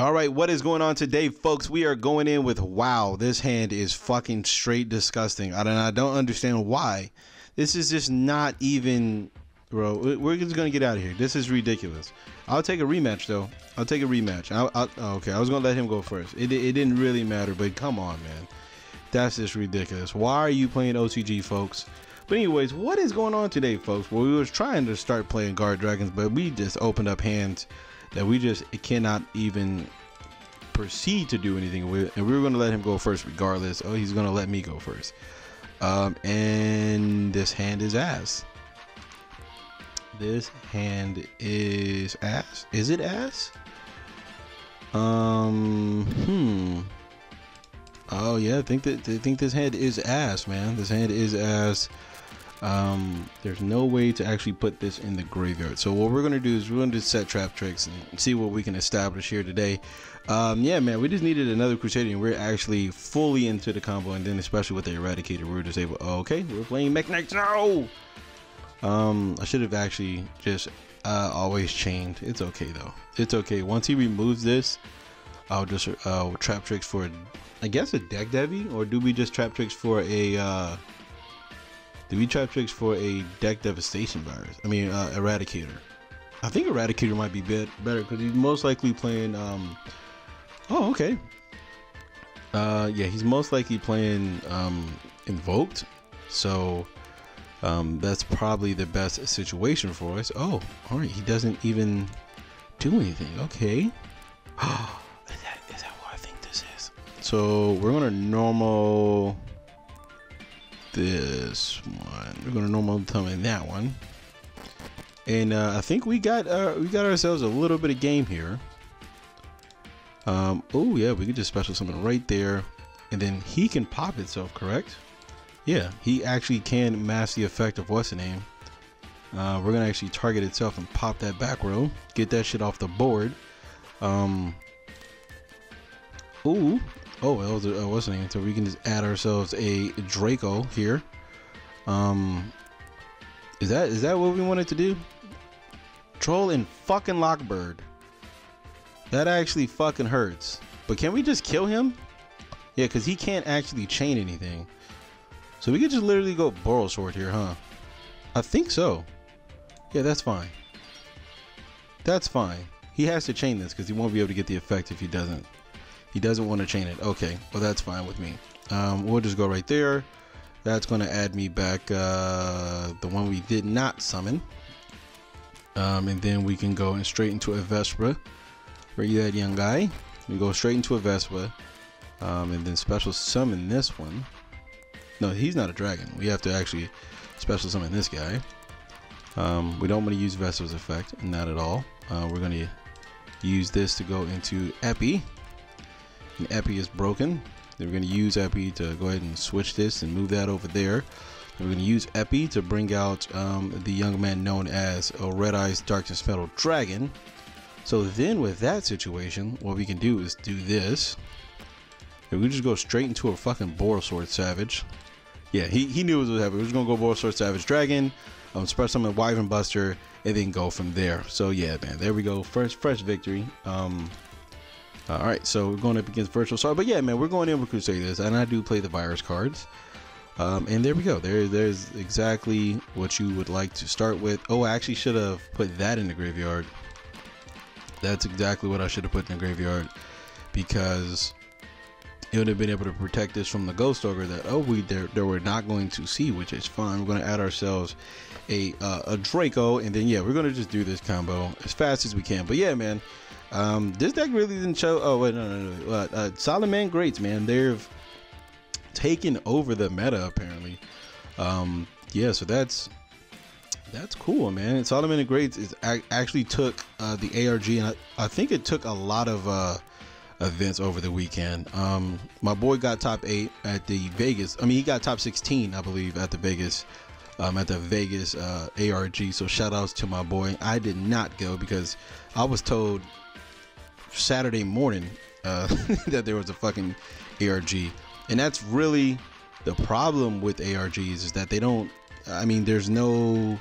All right, what is going on today, folks? We are going in with, wow, this hand is fucking straight disgusting. I don't understand why. This is just not even, bro, we're just going to get out of here. This is ridiculous. I'll take a rematch, though. I'll take a rematch. Okay, I was going to let him go first. It didn't really matter, but come on, man. That's just ridiculous. Why are you playing OCG, folks? But anyways, what is going on today, folks? Well, we were trying to start playing Guardragons, but we just opened up hands that we just cannot even proceed to do anything with. And we were going to let him go first regardless. Oh, he's going to let me go first. And this hand is ass. This hand is ass. Is it ass? Oh yeah, I think this hand is ass, man. This hand is ass. There's no way to actually put this in the graveyard. So what we're gonna do is we're gonna just set trap tricks and see what we can establish here today. Yeah, man, we just needed another Crusader, and we're actually fully into the combo. And then especially with the Eradicator, we were just able. Okay, we're playing Mech Knights now. I should have actually just always chained. It's okay though. It's okay. Once he removes this, I'll just trap tricks for, I guess, a Deck Devy, or do we just trap tricks for a? Do we trap tricks for a Deck Devastation Virus? I mean, Eradicator. I think Eradicator might be better because he's most likely playing. Oh, okay. Yeah, he's most likely playing Invoked, so that's probably the best situation for us. Oh, all right. He doesn't even do anything. Okay. Is that what I think this is? So we're gonna normal this one. We're gonna normal thumb in that one, and I think we got ourselves a little bit of game here. Oh yeah, we could just special summon right there, and then he can pop itself, correct? Yeah, he actually can mass the effect of what's the name. We're gonna actually target itself and pop that back row, get that shit off the board. Ooh. Oh, that was what's the name? So we can just add ourselves a Draco here. Is that what we wanted to do? Troll and fucking Lockbird. That actually fucking hurts. But can we just kill him? Yeah, because he can't actually chain anything. So we could just literally go Borosword here, huh? I think so. Yeah, that's fine. That's fine. He has to chain this because he won't be able to get the effect if he doesn't. He doesn't want to chain it. Okay, well that's fine with me. We'll just go right there. That's going to add me back the one we did not summon. And then we can go and straight into a Vespa. Bring that young guy. We go straight into a Vespa. And then special summon this one. No, he's not a dragon. We have to actually special summon this guy. We don't want to use Vespa's effect, not at all. We're going to use this to go into Epi, and Epi is broken. Then we're going to use Epi to go ahead and switch this and move that over there. Then we're going to use Epi to bring out the young man known as Red Eyes Darkness Metal Dragon. So then with that situation, what we can do is do this, and we just go straight into a fucking Borosword Savage. Yeah, he knew what was happening. We're just going to go Borosword Savage Dragon, special summon Wyvern Buster, and then go from there. So yeah, man, there we go. Fresh victory. All right, so we're going up against Virtual Star, but yeah, man, we're going in with Crusaders, and I do play the virus cards. And there we go. There's exactly what you would like to start with. Oh, I actually should have put that in the graveyard. That's exactly what I should have put in the graveyard, because it would have been able to protect us from the Ghost Ogre that we're not going to see, which is fine. We're going to add ourselves a Draco, and then yeah, we're going to just do this combo as fast as we can. But yeah, man, this deck really didn't show. Oh wait, no. Salamangreats, man, they've taken over the meta apparently. Yeah, so that's cool, man. And Salamangreats is actually took the ARG, and I think it took a lot of events over the weekend. My boy got top 8 at the Vegas. I mean, he got top 16, I believe, at the Vegas ARG. So shout outs to my boy. I did not go because I was told Saturday morning that there was a fucking ARG, and that's really the problem with ARGs, is that they don't, I mean, there's no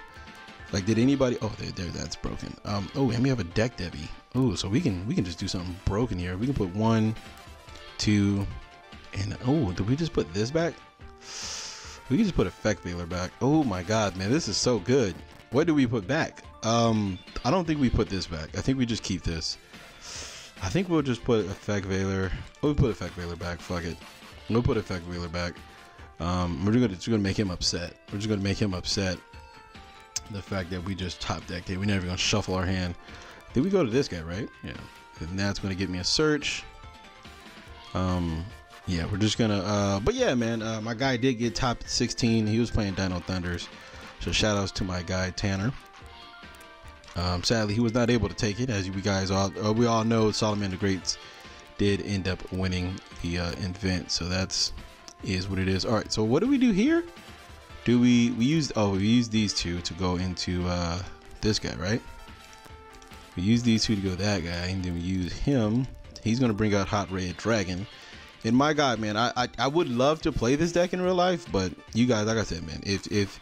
Like, did anybody? Oh, there, that's broken. Oh, and we have a Deck Debbie. Oh, so we can just do something broken here. We can put 1, 2, and oh, did we just put this back? We can just put Effect Veiler back. Oh my God, man, this is so good. What do we put back? I don't think we put this back. I think we just keep this. I think we'll just put Effect Veiler. Oh, we put Effect Veiler back. Fuck it. We'll put Effect Veiler back. We're just gonna make him upset. We're just gonna make him upset. The fact that we just top decked it. We're never gonna shuffle our hand. Did we go to this guy, right? Yeah. And that's gonna give me a search. Yeah, we're just gonna. But yeah, man, my guy did get top 16. He was playing Dino Thunders, so shout outs to my guy Tanner. Sadly, he was not able to take it, as you guys all we all know. Solomon the Great did end up winning the event, so that's what it is. All right, so what do we do here? Do we use these two to go into this guy, right? We use these two to go that guy, and then we use him. He's gonna bring out Hot Red Dragon. And my God, man, I would love to play this deck in real life, but you guys, like I said, man, if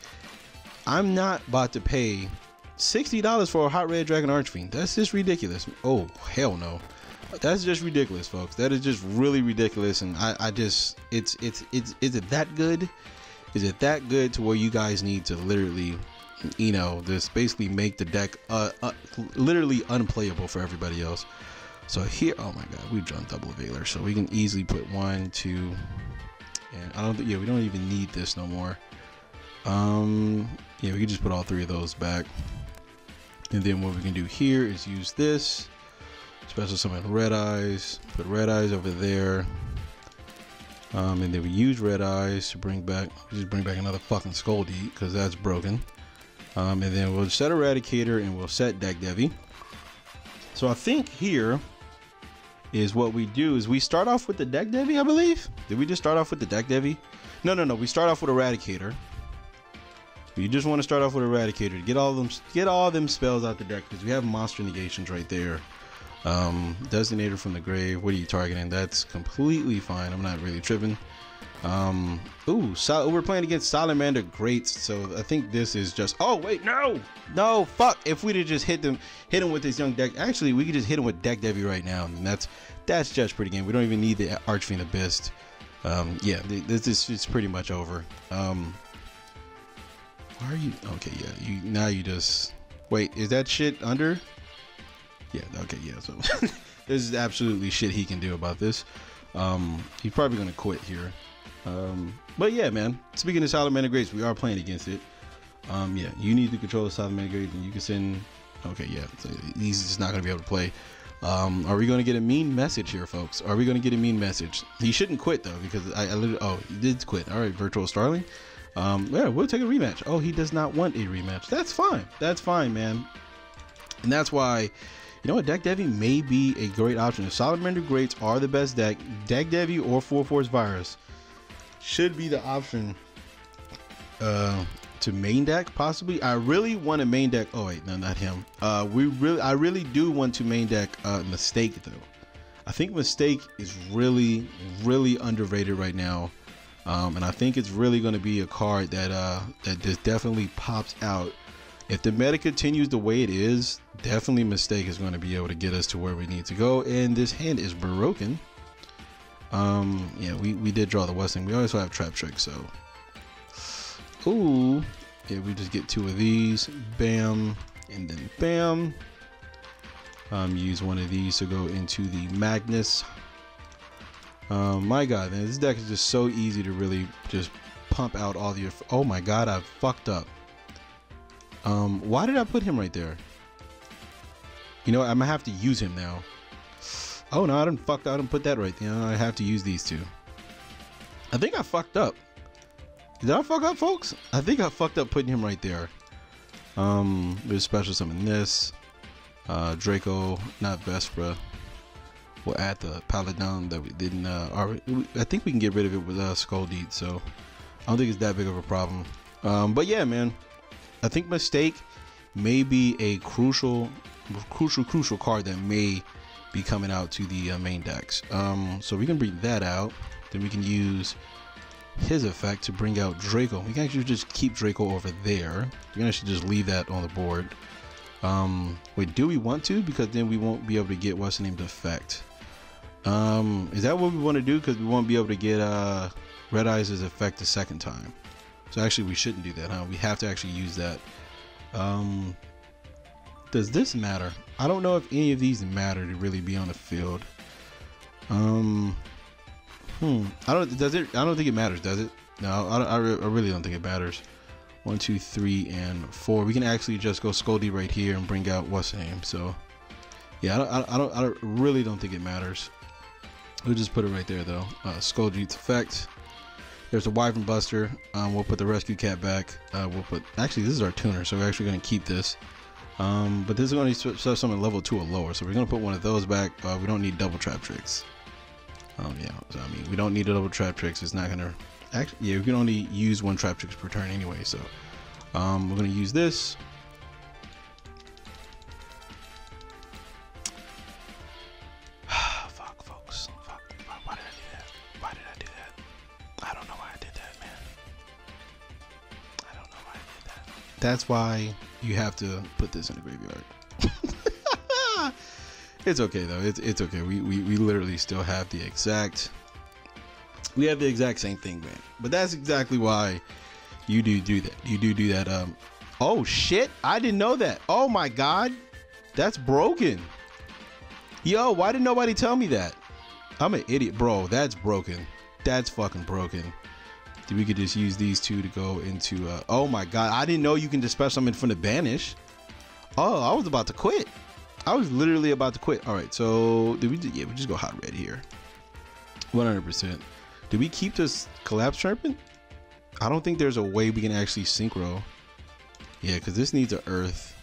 I'm not about to pay $60 for a Hot Red Dragon Archfiend, that's just ridiculous. Oh, hell no. That's just ridiculous, folks. That is just really ridiculous. And I just, is it that good? Is it that good to where you guys need to literally, you know, just basically make the deck literally unplayable for everybody else? So here, oh my God, we've drawn double Veiler, so we can easily put 1, 2, and I don't think, yeah, we don't even need this no more. Yeah, we can just put all three of those back. And then what we can do here is use this, special summon Red Eyes, put Red Eyes over there. And then we use Red Eyes to bring back, just bring back another fucking Skull Deed, because that's broken. And then we'll set Eradicator and we'll set Deck Devi. So I think here is what we do is we start off with the Deck Devi, I believe. Did we just start off with the Deck Devi? No, we start off with Eradicator. You just want to start off with Eradicator to get all them spells out the deck, because we have monster negations right there. Designator from the grave, what are you targeting? That's completely fine, I'm not really tripping. Ooh, so we're playing against Salamander Greats, so I think this is just, oh wait, no, fuck, if we'd have just hit him with this young deck. Actually, we could just hit him with Deck Devi right now, and that's just pretty game. We don't even need the Archfiend Abyss. Yeah, this is pretty much over. Why are you, okay, yeah, now you just, wait, is that shit under? Yeah, okay, yeah, so there's absolutely shit he can do about this. He's probably gonna quit here. But yeah, man, speaking of Salamangreats, we are playing against it. Yeah, you need to control the Salamangreats, and you can send, okay, yeah, so he's just not gonna be able to play. Are we gonna get a mean message here, folks? Are we gonna get a mean message? He shouldn't quit though, because I literally, oh, he did quit. All right, virtual starling. Yeah, we'll take a rematch. Oh, he does not want a rematch. That's fine, that's fine, man. And that's why, you know what, Deck Devi may be a great option. If Salamander Greats are the best deck, Deck Devi or 4 Force Virus should be the option to main deck, possibly. I really want to main deck, oh wait, no, not him. I really do want to main deck Mistake though. I think Mistake is really, really underrated right now. And I think it's really going to be a card that, that just definitely pops out. If the meta continues the way it is, definitely Mistake is going to be able to get us to where we need to go. And this hand is broken. Yeah, we did draw the West Wing. We also have Trap Trick, so. Ooh. Yeah, we just get 2 of these. Bam. And then bam. Use 1 of these to go into the Magnus. My God, man, this deck is just so easy to really just pump out all the... Oh my God, I fucked up. Why did I put him right there? You know, I'm gonna have to use him now. Oh no, I didn't fuck. I didn't put that right there. You know, I have to use these two. I think I fucked up. Did I fuck up, folks? I think I fucked up putting him right there. There's special summon this. Draco, not Vespa. We'll add the Paladin that we didn't already. I think we can get rid of it with Skull Deed, so I don't think it's that big of a problem. But yeah, man. I think Mistake may be a crucial card that may be coming out to the main decks. So we can bring that out. Then we can use his effect to bring out Draco. We can actually just keep Draco over there. We can actually just leave that on the board. Wait, do we want to? Because then we won't be able to get what's named effect. Is that what we want to do? Because we won't be able to get Red Eyes' effect the second time. So actually we shouldn't do that, huh? We have to actually use that. Does this matter? I don't know if any of these matter to really be on the field. I don't think it matters, does it? No, I really don't think it matters. 1, 2, 3, and 4. We can actually just go Skull Deed right here and bring out what's name. So yeah, I really don't think it matters. We'll just put it right there though. Skull Deed's effect. There's a Wyvern Buster. We'll put the Rescue Cat back. We'll put, actually this is our tuner, so we're actually going to keep this. But this is going to be something level 2 or lower, so we're going to put one of those back. We don't need double trap tricks. Yeah, so, I mean, we don't need a double trap tricks. It's not going to, actually, yeah, we can only use one trap tricks per turn anyway, so we're going to use this. That's why you have to put this in the graveyard. It's okay though. It's okay. We literally still have the exact. We have the exact same thing, man. But that's exactly why you do that. You do that. Oh shit! I didn't know that. Oh my god, that's broken. Yo, why did nobody tell me that? I'm an idiot, bro. That's broken. That's fucking broken. We could just use these two to go into oh my god, I didn't know you can dispatch something from the banish. Oh, I was about to quit. I was literally about to quit. All right, so did we, yeah, we just go hot red here. 100%. Do we keep this Collapserpent? I don't think there's a way we can actually synchro. Yeah, because this needs an earth.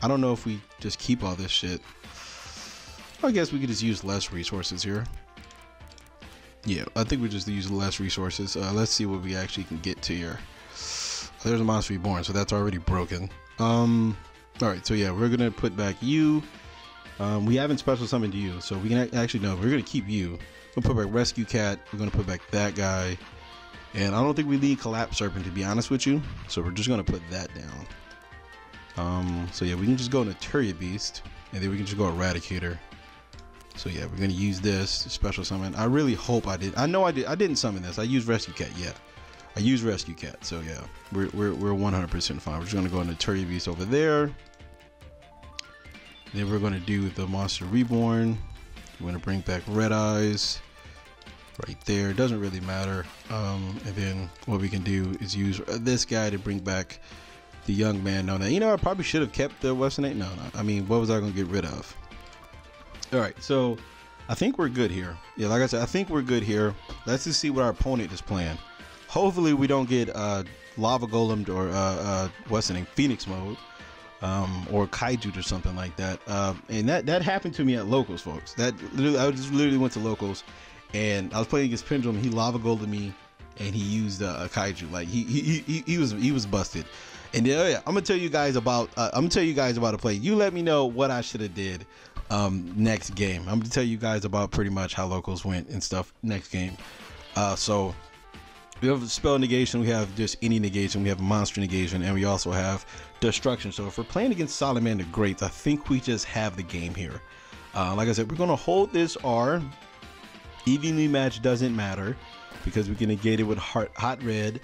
I don't know if we just keep all this shit. I guess we could just use less resources here. Yeah, I think we just use less resources. Let's see what we actually can get to here. There's a Monster Reborn, so that's already broken. All right, so yeah, we're gonna put back you. We haven't special summoned you, so we can actually, no, we're gonna keep you. We'll put back Rescue Cat. We're gonna put back that guy, and I don't think we need Collapserpent, to be honest with you. So we're just gonna put that down. So yeah, we can just go Naturia Beast, and then we can just go Eradicator. So yeah, we're gonna use this to special summon. I really hope I did. I know I did. I didn't summon this. I used Rescue Cat. Yeah, I used Rescue Cat. So yeah, we're 100% fine. We're just gonna go into Naturia Beast over there. Then we're gonna do the Monster Reborn. We're gonna bring back Red Eyes right there. It doesn't really matter. And then what we can do is use this guy to bring back the young man. No, you know, I probably should have kept the Western 8. No, no. I mean, what was I gonna get rid of? All right, so I think we're good here. Yeah, like I said, I think we're good here. Let's just see what our opponent is playing. Hopefully we don't get lava golem or what's the name, Phoenix mode, or kaiju or something like that. And that happened to me at locals, folks. That literally, I just literally went to locals, and I was playing against Pendulum. He lava goled me, and he used a kaiju. Like he was busted. And then, oh yeah, I'm gonna tell you guys about a play. You let me know what I should have did. Next game, I'm gonna tell you guys about pretty much how locals went and stuff next game. So we have spell negation, we have just any negation, we have monster negation, and we also have destruction. So if we're playing against Solomon the Great, I think we just have the game here. Like I said, we're gonna hold this R. Evenly match doesn't matter because we can negate it with hot red.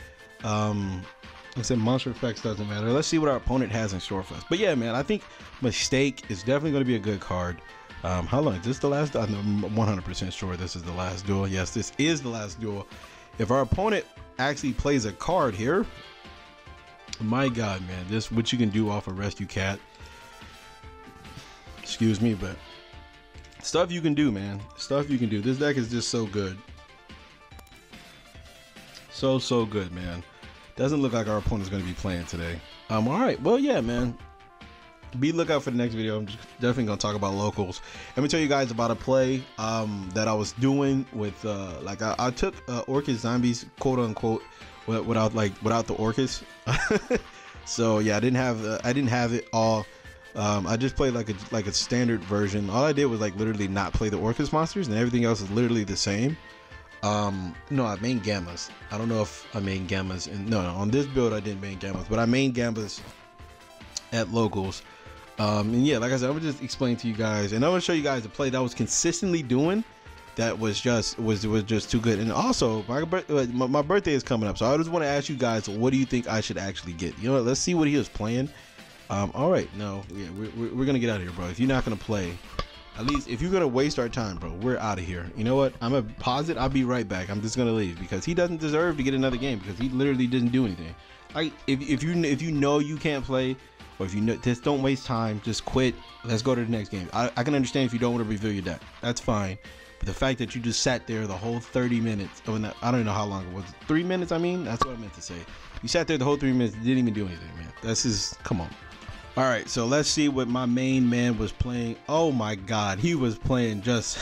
I said monster effects doesn't matter. Let's see what our opponent has in store for us. But yeah, man, I think Mistake is definitely going to be a good card. How long is this the last? I'm 100% sure this is the last duel. Yes, this is the last duel. If our opponent actually plays a card here, my god, man, this what you can do off of Rescue Cat. Excuse me, but stuff you can do, man. Stuff you can do. This deck is just so good. So good, man. Doesn't look like our opponent's going to be playing today. All right, well, yeah, man. Be lookout for the next video. I'm just definitely going to talk about locals. Let me tell you guys about a play that I was doing with, like, I took Orchid Zombies, quote unquote, without the Orchids. So yeah, I didn't have it all. I just played like a standard version. All I did was like literally not play the Orchids monsters, and everything else is literally the same. No, I main Gammas. I don't know if I main Gammas in, no, on this build I didn't main Gammas, but I main Gammas at locals. And yeah, like I said, I'm gonna just explain to you guys, and I'm gonna show you guys the play that I was consistently doing that was just too good. And also, my birthday is coming up, so I just want to ask you guys, what do you think I should actually get? You know what, let's see what he was playing. All right, no, yeah, we're gonna get out of here, bro. If you're not gonna play, at least if you're gonna waste our time, bro, we're out of here. You know what, I'm gonna pause it, I'll be right back. I'm just gonna leave because he doesn't deserve to get another game, because he literally didn't do anything. Like, if you know you can't play, or if you know, just don't waste time, just quit. Let's go to the next game. I can understand if you don't want to reveal your deck, that's fine. But the fact that you just sat there the whole 30 minutes, I don't even know how long it was, 3 minutes, I mean, that's what I meant to say. You sat there the whole 3 minutes, didn't even do anything, man. That's just, come on. All right, so let's see what my main man was playing. Oh my God, he was playing just,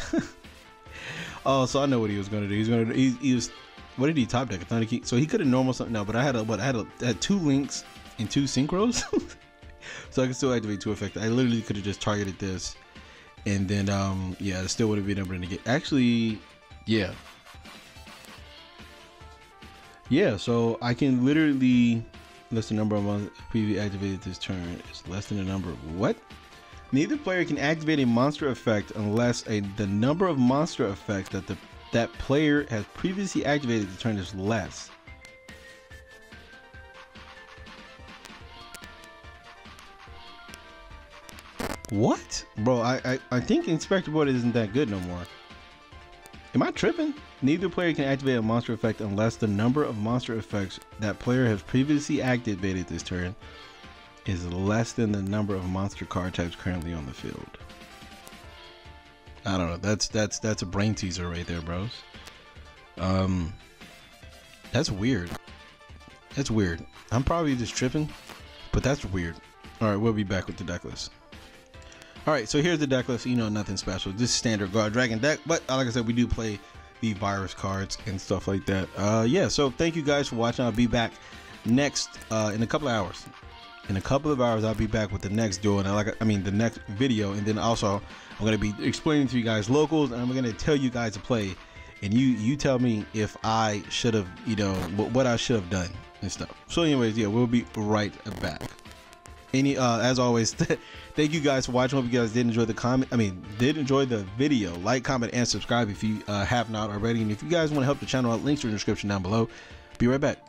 oh, so I know what he was gonna do. He's gonna, he was, what did he top deck? A Thunder King? So he could have normal something, no, but I had a, what, I had 2 links and 2 synchros. So I could still activate 2 effects. I literally could have just targeted this, and then yeah, I still would have been able to get, actually, yeah, so I can literally, less than the number of monsters previously activated this turn is less than the number of, what? Neither player can activate a monster effect unless the number of monster effects that that player has previously activated this turn is less. What? Bro, I think Inspector Board isn't that good no more. Am I tripping? Neither player can activate a monster effect unless the number of monster effects that player has previously activated this turn is less than the number of monster card types currently on the field. I don't know. That's a brain teaser right there, bros. That's weird. That's weird. I'm probably just tripping, but that's weird. All right, we'll be back with the deck list. Alright, so here's the deck list, you know, nothing special, just standard Guardragon deck, but like I said, we do play the virus cards and stuff like that. Yeah, so thank you guys for watching. I'll be back next, in a couple of hours. In a couple of hours, I'll be back with the next duel, and the next video, and then also, I'm going to be explaining to you guys locals, and I'm going to tell you guys to play, and you tell me if I should have, you know, what I should have done and stuff. So anyways, yeah, we'll be right back. As always, thank you guys for watching. Hope you guys did enjoy the video. Like, comment, and subscribe if you have not already. And if you guys want to help the channel out, links are in the description down below. Be right back.